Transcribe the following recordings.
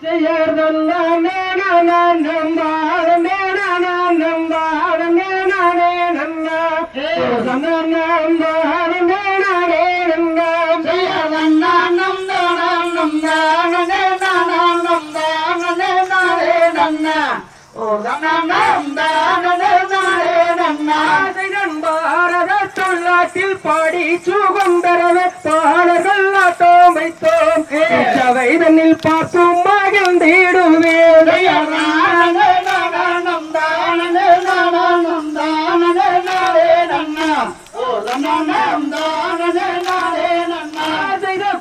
தொல்லாட்டில் பாடி சுகம் பெறவே பாடல்கள் ஆட்டம் வைத்தோம். தன்னில் பார்த்தும் மகிழ்ந்திடுவே.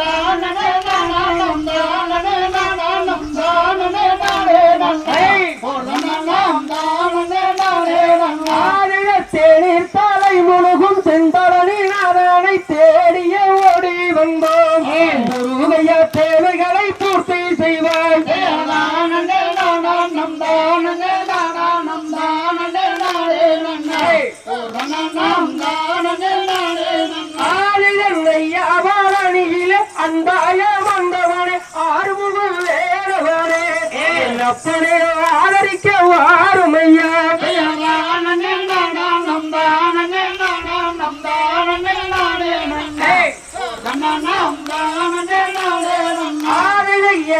தேநீர் தலை முழுகும் செம்பரணி நாராயணனை தேடிய ஓடி வந்தோம். முருகையா தேவைகளை பூர்த்தி செய்வார். அவரணியிலே அன்பாய வந்தவனே ஆறுமுகம் வேறவனே அப்பனே ஆதரிக்க வாருமையா.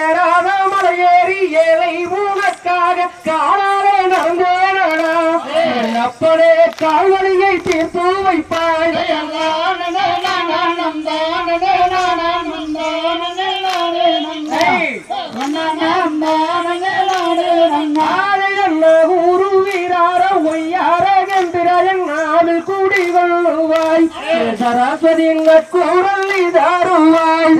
ஏறாத மலையேறி ஏழை மூலக்காக காணாலே நடந்தேனா அப்படே கால்வழியை தீர்த்து வைப்பாய். சரஸ்வதி கூடலி தருவாய்.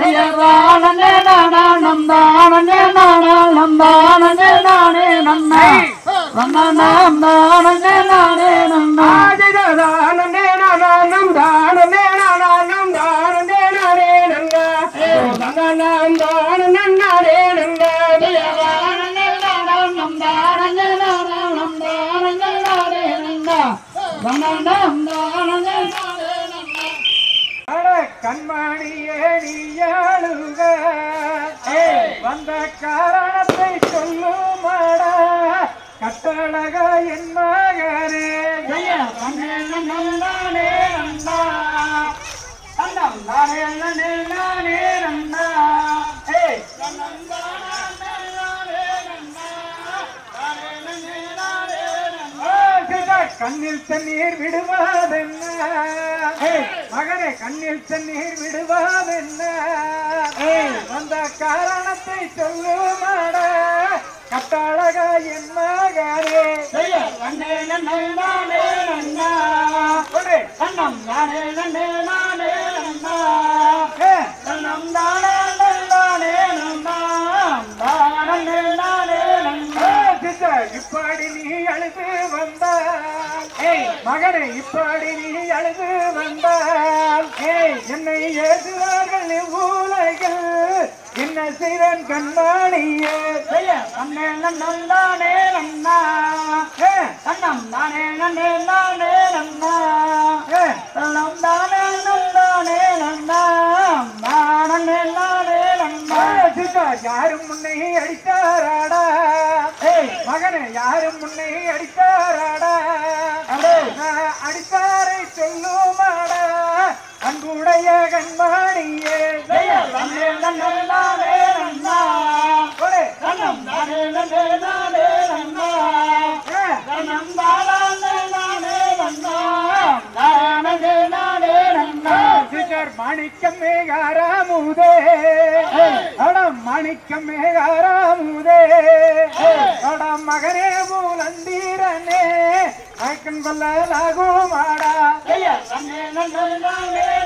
கண்மணியே நீளுக வந்த காரணத்தை சொல்லுமாட கட்டழக என் மகனே. கண்ணில் தண்ணீர் விடுவாதென்ன மகனே, கண்ணில் தண்ணீர் விடுவாதென்ன வந்த காரணத்தை சொல்லுமாட கட்டழக என் மகனே. இப்படி நீ அழுது வந்த மகனே, இப்படி நீ அழுது வந்தால் என்னை ஏசுவார்கள் உலகில் என்ன செய்வன் கண்மணியே. நந்தானே நன்னா தன்னம் தானே நன்னே நானே நன்னா தன்னம் தானே நந்தானே நன்னா நானே நானே நன்னா. யாரும் முன்னை அடித்தாராடா மகனே, யாரும் முன்னை அடித்தாராடா அடித்தாரை சொல்லுமாடா அன்புடைய கண்மணியே. மாணிக்கம் மேகாராமுதே மாணிக்கம் மேகாராமுதே தொட மகனே மூலந்தீரனே ஐக்கன் கொல்லலாகுமாடா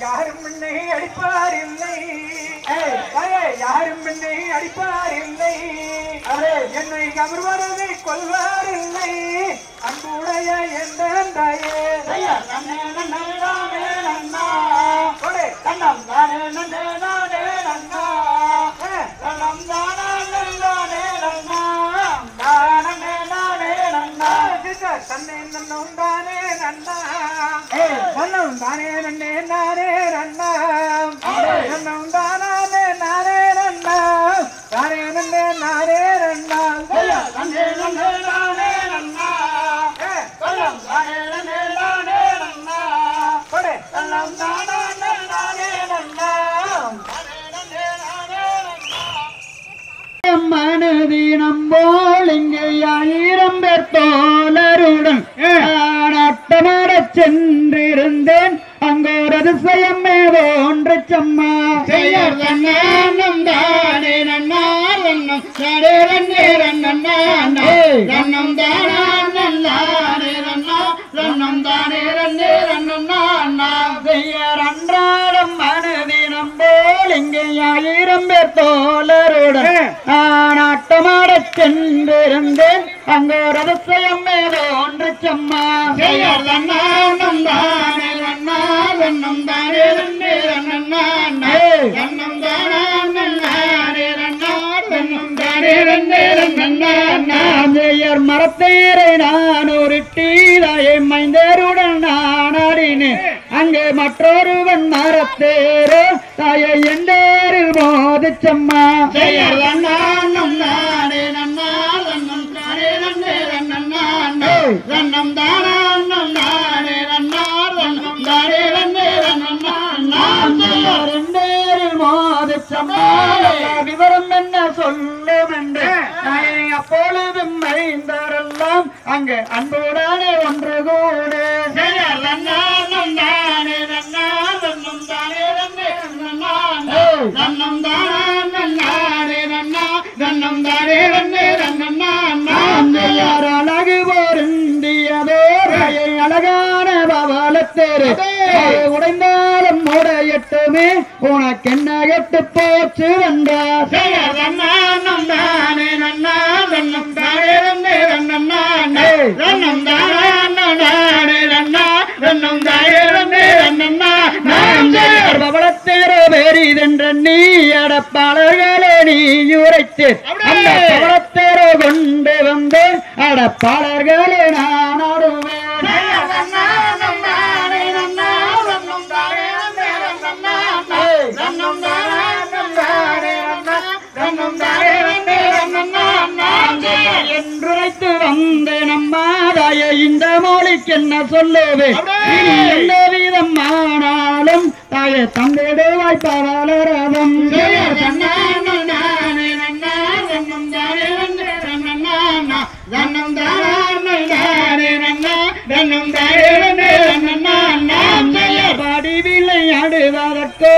யாரும் முன்னே அடிப்பாரில்லை யாரும் என்னை அடிப்பாரில்லை என்னை கவர்வதை கொள்வாரில்லை அன்புடைய எந்த தன்னை நன்னும் தானே நன்னா மன்னும் தானே நன்னே நானே நன்னா நன்னும் தானே நானே நன்னா தானே நன்னே நானே நன்னா நன்னே நானே நன்னா கொல்லம் தானே நன்னே நானே நன்னா கொடே கொல்லம் தானே நானே நன்னா தானே நன்னே நானே நன்னா மனதி நம்போலிங்கே ஆயிரம் பேர் தோளருடன் ஆட்டமாடச் சென்றிருந்தேன் அங்கு ஒரு அதிசயம் மேலோன்று சம்மா அன்றாடம் மனதினம் போல் இங்கே ஆயிரம் பேர் தோளருடன் ஆட்டமாடச் சென்றிருந்தேன் அங்கு ஒரு அதிசயம் மேலோன்று சம்மா நம் தானே நன்னே நன்னா நம் தானே நன்னாரே நன்னா நம் தானே நன்னே நன்னா நாமேயர் மரத்தேரை நான் ஒருட்டிதாயே மைந்தருடன் நான் ஆடினேன் அங்கே மற்றொருவன் மரத்தேரே தாயை எந்தேரில் மோதிச்சம்மா நம் தானே நன்னா நம் தானே நன்னே நன்னா நம் தானே நன்னா விவரம் என்ன சொல்லும் என்று அப்பொழுதும் மைந்தரெல்லாம் அங்கு அன்புடனே ஒன்று கூடு அழகு பொருந்தியதோ அழகான பவளத்தேரு உடைந்தாலும் உடையட்டுமே உனக்கு என்ன எட்டு போச்சு வந்தார் பவளத்தேரு பெரிதென்ற நீ அடப்பாளர்களே நீ உரைத்து அந்த பவளத்தேரு கொண்டு வந்து அடப்பாளர்களே நான் ஆடுவேன் என்றுழைத்து வந்த நம்மாதாய இந்த மொழிக்கு என்ன சொல்லுவே எந்த விதமானாலும் தாயை தந்திடுவாய் பரலரதம் படிவிலை அடுவதற்கோ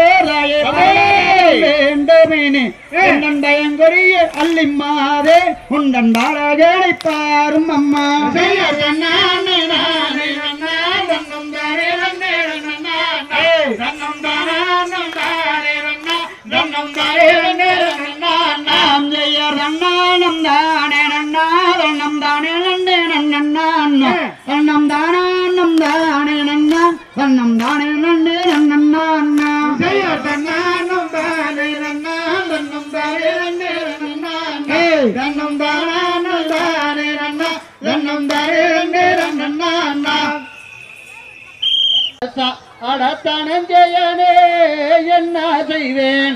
வேண்டுமினி உண்டன் பயங்கொரிய அள்ளி மாதே உண்டன் பாடகளை பாரும் அம்மா நாம் ஜெயர் ரண்ணானம் தானே நன்னா ரண்ணம் தானே நண்டே நன்னா ரண்ணம் தானம் தானே நன்னா ரண்ணம் தானே நண்டே நன்னா ஜெயர் ரண்ணானம் தானே நன்னா ரண்ணம் தானே நண்டே நன்னா ரண்ணம் தானம் தானே நன்னா ரண்ணம் தானே நண்டே நன்னா அடத்தானஞ்சயனே என்ன செய்வேன்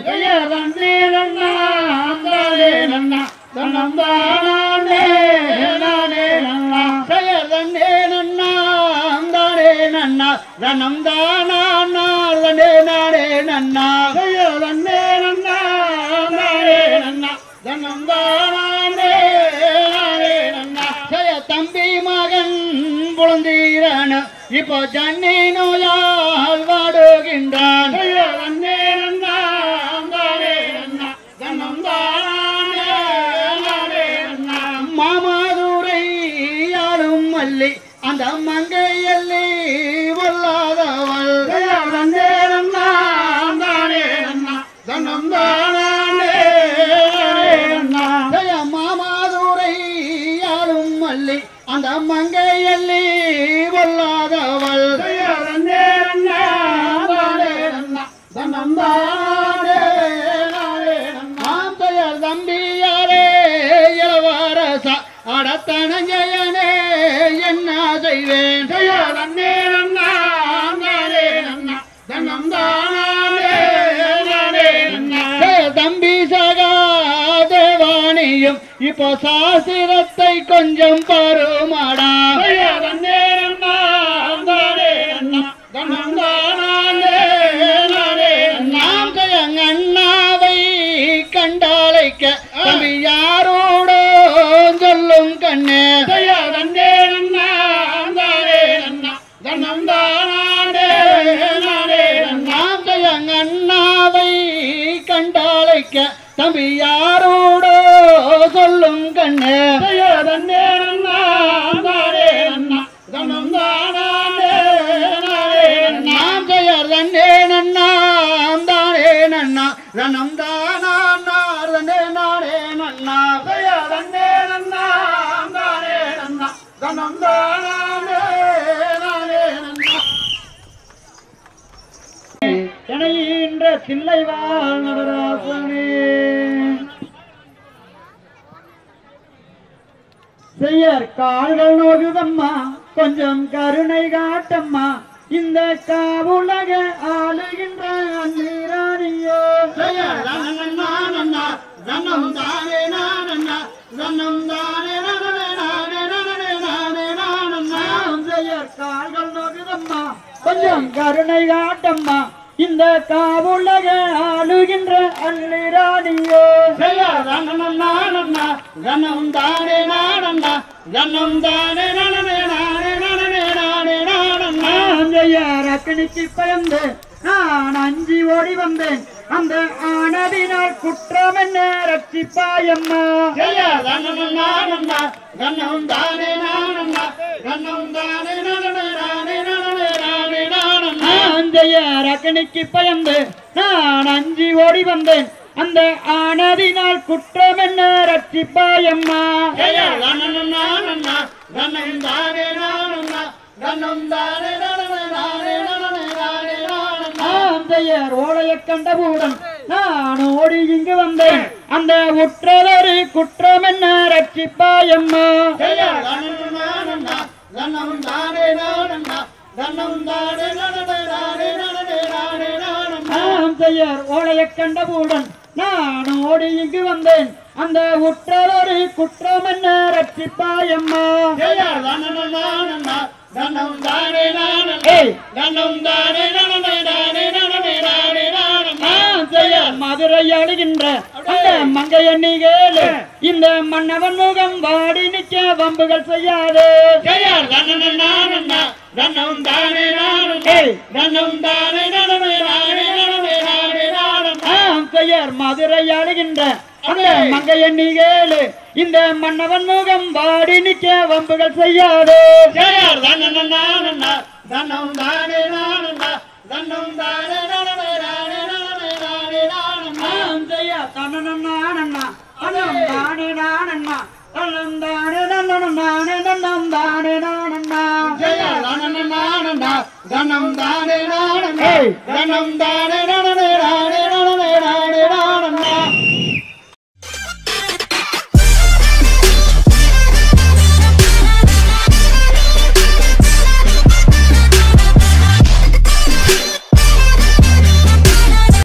தம்பி மகன் புலந்தீரன் இப்போ ஜன்னி நோயால் வாடுகின்றான். மாமாதுரை யாரும் மல்லி அந்த மங்கையல்லி வல்லாதவள் மாமாதுரை யாரும் மல்லி அந்த மங்கையல்லி வல்லாதவள் நாம் பெயர் தம்பியாரே இளவரச அடத்தனஞ்சயனே என்ன செய்வேன் தம்பி சகா தேவானியும் இப்போ சாஸ்திரத்தை கொஞ்சம் பருமாடா அண்ணாவை கண்டாலைக்க தம்பி யாரோடோ சொல்லும் கண்ணே அண்ணாவை கண்டாலைக்க தம்பி யாரோடோ சொல்லும் கண்ணே என்ற தில்லை வாழ் நடராசனே செய்யர் கால்கள் நோகுதம்மா கொஞ்சம் கருணை காட்டம்மா இந்த காவுலக ஆளுகின்ற அன்னிராணியோ கால்கள் நோக்குதம்மா கொஞ்சம் கருணை காட்டம்மா இந்த காவுலக ஆளுகின்ற அன்னிராணியோ ரக்கணிக்கு பயந்து நான் அஞ்சி ஓடி வந்தேன் அந்த ஆனதினால் குற்றம் என்ன ரட்சிப்பாயம்மா ரக்கணிக்கு பயந்து நான் அஞ்சி ஓடி வந்தேன் அந்த ஆனதினால் குற்றம் என்ன ரட்சிப்பாயம்மா ஓலையைக் கண்டவுடன் நான் ஓடி இங்கு வந்தேன் அந்த உற்றவரு குற்றம் என்ன ரட்சிப்பாயம்மா ஓலையைக் கண்டவுடன் நான் ஓடி இங்கு வந்தேன் அந்த உற்றவரு குற்றம் என்ன ரட்சிப்பாயம்மா மதுரை அழுகின்ற அந்த மங்கையண்ணிகள் இந்த மன்னவன் முகம் வாடி நிற்க வம்புகள் செய்யாது மதுரை அழுகின்ற அந்த மங்கையண்ணிகள் இந்த மன்னவன் முகம் வாடி நிற்க வம்புகள் செய்யாது